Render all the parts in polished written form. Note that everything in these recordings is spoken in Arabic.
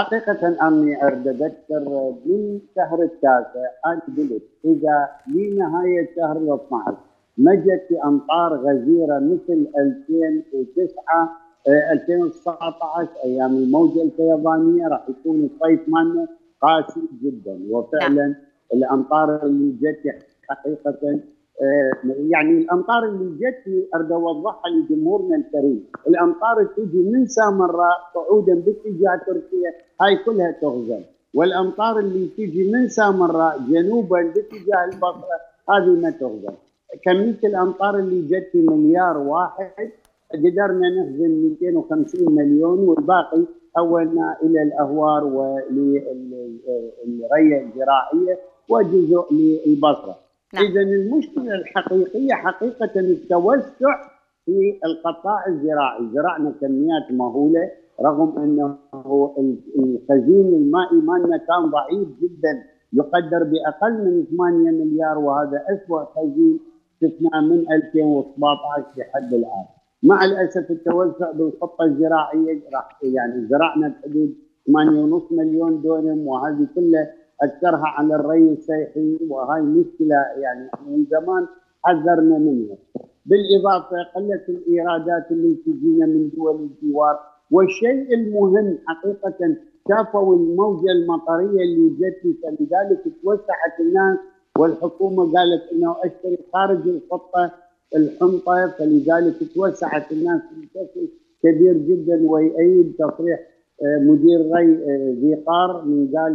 حقيقة أني أتذكر من شهر التاسع أنا قلت إذا لنهاية شهر 12 ما جت أمطار غزيرة مثل 2009 2019 أيام الموجة الفيضانية راح يكون الصيف مالنا قاسي جدا. وفعلا الأمطار اللي جت حقيقة يعني الأمطار اللي جت أريد أوضحها لجمهورنا الكريم، الأمطار تجي من سامراء صعودا باتجاه تركيا هاي كلها تغزل، والأمطار اللي تجي من سامراء جنوبا باتجاه البصرة هذه ما تغزل. كمية الأمطار اللي جت مليار واحد قدرنا نهزم 250 مليون والباقي حولنا إلى الأهوار وللري الزراعية وجزء للبصرة. إذا المشكلة الحقيقية حقيقة التوسع في القطاع الزراعي، زرعنا كميات مهولة رغم أنه الخزين المائي مالنا كان ضعيف جدا يقدر بأقل من 8 مليار وهذا أسوأ خزين شفناه من 2017 لحد الآن. مع الأسف التوسع بالخطة الزراعية يعني زرعنا بحدود 8.5 مليون دونم وهذه كلها أثرها على الري السيحي وهاي مشكلة يعني من زمان حذرنا منها. بالإضافة قلت الإيرادات اللي تجينا من دول الجوار، والشيء المهم حقيقة شافوا الموجة المطرية اللي جت فلذلك توسعت الناس والحكومة قالت أنه أشتري خارج الخطة الحمطة فلذلك توسعت الناس بشكل كبير جدا. ويؤيد تصريح مدير ري ذي قار من قال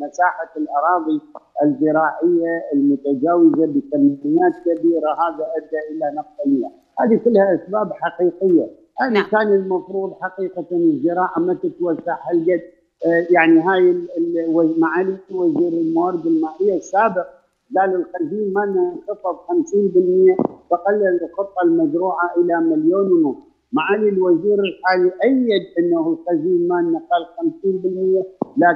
مساحة الأراضي الزراعية المتجاوزة بكميات كبيرة هذا أدى إلى نقص المياه. هذه كلها أسباب حقيقية. أنا كان المفروض حقيقة الزراعة ما تتوسع هالقد. يعني هاي معالي وزير الموارد المائية السابق قال الخزين مالنا انخفض 50% فقلل الخطة المزروعة إلى 1.5 مليون. معالي الوزير الحالي أيد أنه الخزين مالنا قال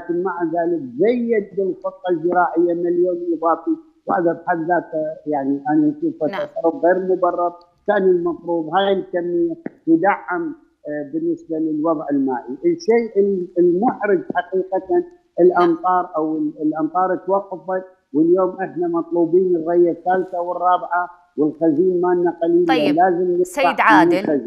50% لكن مع ذلك زيد بالخطة الزراعية 1 مليون إضافي وهذا بحد ذاته يعني أنا أشوفه تصرف غير مبرر. كان المفروض هاي الكمية تدعم بالنسبة للوضع المائي. الشيء المحرج حقيقة الأمطار أو الأمطار توقفت واليوم احنا مطلوبين الرية الثالثة والرابعة والخزين مالنا قليل. طيب لازم سيد عادل